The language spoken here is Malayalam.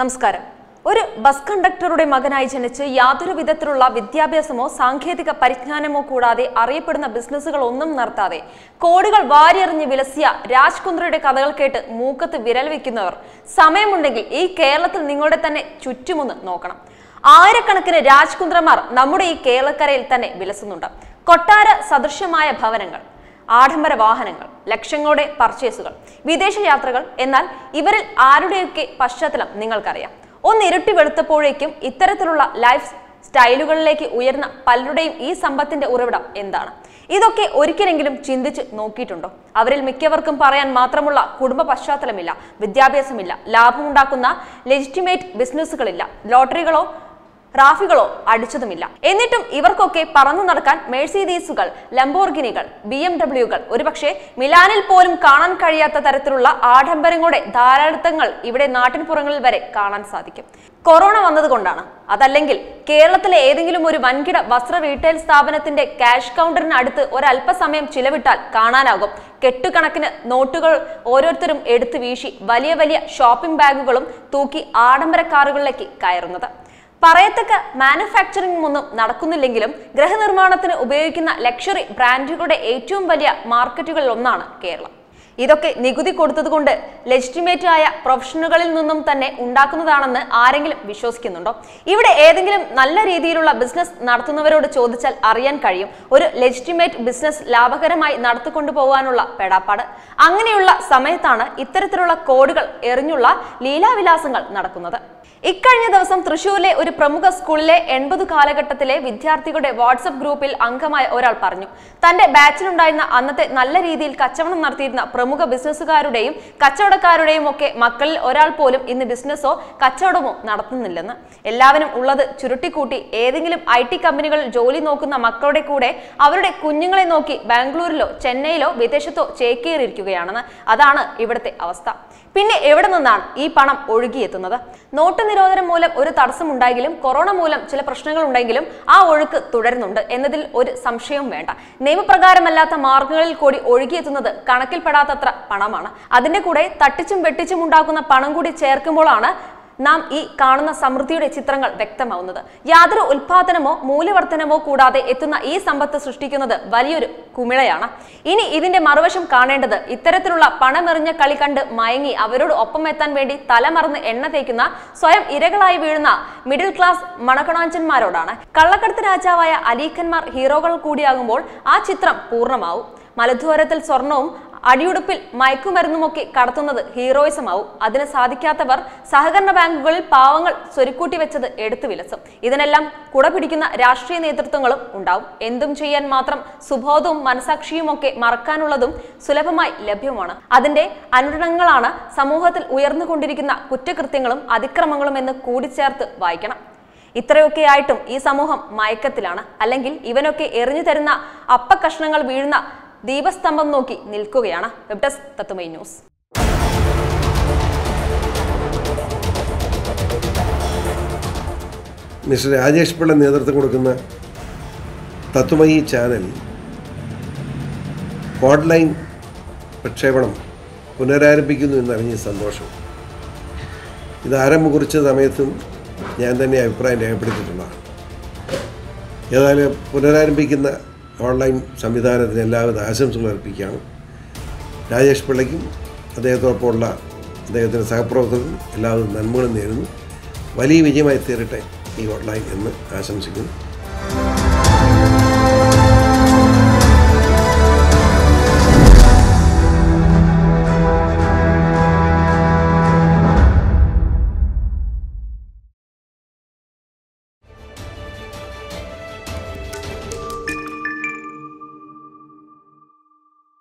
നമസ്കാരം. ഒരു ബസ് കണ്ടക്ടറുടെ മകനായി ജനിച്ച് യാതൊരു വിധത്തിലുള്ള വിദ്യാഭ്യാസമോ സാങ്കേതിക പരിജ്ഞാനമോ കൂടാതെ അറിയപ്പെടുന്ന ബിസിനസ്സുകൾ ഒന്നും നടത്താതെ കോടികൾ വാരിയെറിഞ്ഞ് വിലസിയ രാജ് കുന്ദ്രയുടെ കഥകൾ കേട്ട് മൂക്കത്ത് വിരൽ വെക്കുന്നവർ സമയമുണ്ടെങ്കിൽ ഈ കേരളത്തിൽ നിങ്ങളുടെ തന്നെ ചുറ്റുമൊന്ന് നോക്കണം. ആയിരക്കണക്കിന് രാജ് കുന്ദ്രമാർ നമ്മുടെ ഈ കേരളക്കരയിൽ തന്നെ വിലസുന്നുണ്ട്. കൊട്ടാര സദൃശ്യമായ ഭവനങ്ങൾ, ആഡംബര വാഹനങ്ങൾ, ലക്ഷങ്ങളുടെ പർച്ചേസുകൾ, വിദേശ യാത്രകൾ. എന്നാൽ ഇവരിൽ ആരുടെയൊക്കെ പശ്ചാത്തലം നിങ്ങൾക്കറിയാം. ഒന്നിരട്ടി വെളുത്തപ്പോഴേക്കും ഇത്തരത്തിലുള്ള ലൈഫ് സ്റ്റൈലുകളിലേക്ക് ഉയർന്ന പലരുടെയും ഈ സമ്പത്തിന്റെ ഉറവിടം എന്താണ്? ഇതൊക്കെ ഒരിക്കലെങ്കിലും ചിന്തിച്ച് നോക്കിയിട്ടുണ്ടോ? അവരിൽ മിക്കവർക്കും പറയാൻ മാത്രമുള്ള കുടുംബ പശ്ചാത്തലമില്ല, വിദ്യാഭ്യാസമില്ല, ലാഭമുണ്ടാക്കുന്ന ലെജിറ്റിമേറ്റ് ബിസിനസ്സുകളില്ല, ലോട്ടറികളോ റാഫികളോ അടിച്ചതുമില്ല. എന്നിട്ടും ഇവർക്കൊക്കെ പറന്നു നടക്കാൻ മെഴ്സിഡീസുകൾ, ലംബോർഗിനികൾ, BMW കൾ, ഒരുപക്ഷെ മിലാനിൽ പോലും കാണാൻ കഴിയാത്ത തരത്തിലുള്ള ആഡംബരങ്ങളുടെ ധാരാളിത്തങ്ങൾ ഇവിടെ നാട്ടിൻപുറങ്ങളിൽ വരെ കാണാൻ സാധിക്കും. കൊറോണ വന്നതുകൊണ്ടാണ്, അതല്ലെങ്കിൽ കേരളത്തിലെ ഏതെങ്കിലും ഒരു വൻകിട വസ്ത്ര റീറ്റെയിൽ സ്ഥാപനത്തിന്റെ ക്യാഷ് കൗണ്ടറിന് അടുത്ത് ഒരല്പസമയം ചിലവിട്ടാൽ കാണാനാകും കെട്ടുകണക്കിന് നോട്ടുകൾ ഓരോരുത്തരും എടുത്തു വീശി വലിയ വലിയ ഷോപ്പിംഗ് ബാഗുകളും തൂക്കി ആഡംബര കാറുകളിലേക്ക് കയറുന്നത്. പറയത്തക്ക മാനുഫാക്ചറിംഗ് ഒന്നും നടക്കുന്നില്ലെങ്കിലും ഗൃഹനിർമ്മാണത്തിന് ഉപയോഗിക്കുന്ന ലക്ഷറി ബ്രാൻഡുകളുടെ ഏറ്റവും വലിയ മാർക്കറ്റുകളിൽ ഒന്നാണ് കേരളം. ഇതൊക്കെ നികുതി കൊടുത്തതുകൊണ്ട് ലെജിറ്റിമേറ്റ് ആയ പ്രൊഫഷനുകളിൽ നിന്നും തന്നെ ഉണ്ടാക്കുന്നതാണെന്ന് ആരെങ്കിലും വിശ്വസിക്കുന്നുണ്ടോ? ഇവിടെ ഏതെങ്കിലും നല്ല രീതിയിലുള്ള ബിസിനസ് നടത്തുന്നവരോട് ചോദിച്ചാൽ അറിയാൻ കഴിയും, ഒരു ലെജിറ്റിമേറ്റ് ബിസിനസ് ലാഭകരമായി നടത്തിക്കൊണ്ടു പോകാനുള്ള പെടാപ്പാട്. അങ്ങനെയുള്ള സമയത്താണ് ഇത്തരത്തിലുള്ള കോടുകൾ എറിഞ്ഞുള്ള ലീലാവിലാസങ്ങൾ നടക്കുന്നത്. ഇക്കഴിഞ്ഞ ദിവസം തൃശ്ശൂരിലെ ഒരു പ്രമുഖ സ്കൂളിലെ 80 കാലഘട്ടത്തിലെ വിദ്യാർത്ഥികളുടെ വാട്സപ്പ് ഗ്രൂപ്പിൽ അംഗമായ ഒരാൾ പറഞ്ഞു, തന്റെ ബാച്ചിലുണ്ടായിരുന്ന അന്നത്തെ നല്ല രീതിയിൽ കച്ചവടം നടത്തിയിരുന്ന പ്രമുഖ ബിസിനസ്സുകാരുടെയും കച്ചവടക്കാരുടെയും ഒക്കെ മക്കളിൽ ഒരാൾ പോലും ഇന്ന് ബിസിനസ്സോ കച്ചവടമോ നടത്തുന്നില്ലെന്ന്. എല്ലാവരും ഉള്ളത് ചുരുട്ടിക്കൂട്ടി ഏതെങ്കിലും IT കമ്പനികളിൽ ജോലി നോക്കുന്ന മക്കളുടെ കൂടെ അവരുടെ കുഞ്ഞുങ്ങളെ നോക്കി ബാംഗ്ലൂരിലോ ചെന്നൈയിലോ വിദേശത്തോ ചേക്കേറിയിരിക്കുകയാണെന്ന്. അതാണ് ഇവിടുത്തെ അവസ്ഥ. പിന്നെ എവിടെ നിന്നാണ് ഈ പണം ഒഴുകിയെത്തുന്നത്? നോട്ട് നിരോധനം മൂലം ഒരു തടസ്സം ഉണ്ടായെങ്കിലും കൊറോണ മൂലം ചില പ്രശ്നങ്ങൾ ഉണ്ടെങ്കിലും ആ ഒഴുക്ക് തുടരുന്നുണ്ട് എന്നതിൽ ഒരു സംശയവും വേണ്ട. നിയമപ്രകാരമല്ലാത്ത മാർഗങ്ങളിൽ കൂടി ഒഴുകിയെത്തുന്നത് കണക്കിൽപ്പെടാത്തത്ര പണമാണ്. അതിന്റെ കൂടെ തട്ടിച്ചും വെട്ടിച്ചും ഉണ്ടാക്കുന്ന പണം കൂടി ചേർക്കുമ്പോഴാണ് നാം ഈ കാണുന്ന സമൃദ്ധിയുടെ ചിത്രങ്ങൾ വ്യക്തമാവുന്നത്. യാതൊരു ഉൽപാദനമോ മൂല്യവർദ്ധനമോ കൂടാതെ എത്തുന്ന ഈ സമ്പത്ത് സൃഷ്ടിക്കുന്നത് വലിയൊരു കുമിളയാണ്. ഇനി ഇതിന്റെ മറുവശം കാണേണ്ടത് ഇത്തരത്തിലുള്ള പണമെറിഞ്ഞ കളി കണ്ട് മയങ്ങി അവരോട് ഒപ്പം എത്താൻ വേണ്ടി തലമറന്ന് എണ്ണ തേക്കുന്ന, സ്വയം ഇരകളായി വീഴുന്ന മിഡിൽ ക്ലാസ് മണക്കണാഞ്ചന്മാരോടാണ്. കള്ളക്കടത്ത് രാജാവായ അലീഖന്മാർ ഹീറോകൾ കൂടിയാകുമ്പോൾ ആ ചിത്രം പൂർണ്ണമാവും. മലദ്വാരത്തിൽ സ്വർണവും അടിയുടുപ്പിൽ മയക്കുമരുന്നുമൊക്കെ കടത്തുന്നത് ഹീറോയിസമാവും. അതിന് സാധിക്കാത്തവർ സഹകരണ ബാങ്കുകളിൽ പാവങ്ങൾ സ്വരുക്കൂട്ടി വെച്ചത് എടുത്തു വിലസും. ഇതിനെല്ലാം കുട പിടിക്കുന്ന രാഷ്ട്രീയ നേതൃത്വങ്ങളും ഉണ്ടാവും. എന്തും ചെയ്യാൻ മാത്രം സുബോധവും മനസാക്ഷിയുമൊക്കെ മറക്കാനുള്ളതും സുലഭമായി ലഭ്യമാണ്. അതിന്റെ അനുരണനങ്ങളാണ് സമൂഹത്തിൽ ഉയർന്നുകൊണ്ടിരിക്കുന്ന കുറ്റകൃത്യങ്ങളും അതിക്രമങ്ങളും എന്ന് കൂടിച്ചേർത്ത് വായിക്കണം. ഇത്രയൊക്കെ ആയിട്ടും ഈ സമൂഹം മയക്കത്തിലാണ്, അല്ലെങ്കിൽ ഇവനൊക്കെ എറിഞ്ഞു തരുന്ന അപ്പ കഷ്ണങ്ങൾ വീഴുന്ന ദീപസ്തംഭം നോക്കി നിൽക്കുകയാണ്. വെബ് ഡെസ്ക് തത്തുമൈ ന്യൂസ്. മിസ്റ്റർ രാജേഷ് പിള്ള നേതൃത്വം കൊടുക്കുന്ന തത്തുമൈ ചാനൽ ഹോട്ട്ലൈൻ പ്രക്ഷേപണം പുനരാരംഭിക്കുന്നു എന്നറിഞ്ഞ സന്തോഷം. ഇത് ആരംഭം കുറിച്ച സമയത്തും ഞാൻ തന്നെ അഭിപ്രായം രേഖപ്പെടുത്തിയിട്ടുള്ളതാണ്. ഏതായാലും പുനരാരംഭിക്കുന്ന ഓൺലൈൻ സംവിധാനത്തിന് എല്ലാവിധ ആശംസകൾ അർപ്പിക്കുകയാണ്. രാജേഷ് പിള്ളയ്ക്കും അദ്ദേഹത്തോടൊപ്പമുള്ള അദ്ദേഹത്തിൻ്റെ സഹപ്രവർത്തകർക്കും എല്ലാവിധ നന്മകളും നേരുന്നു. വലിയ വിജയമായി തീരട്ടെ ഈ ഓൺലൈൻ എന്ന് ആശംസിക്കുന്നു.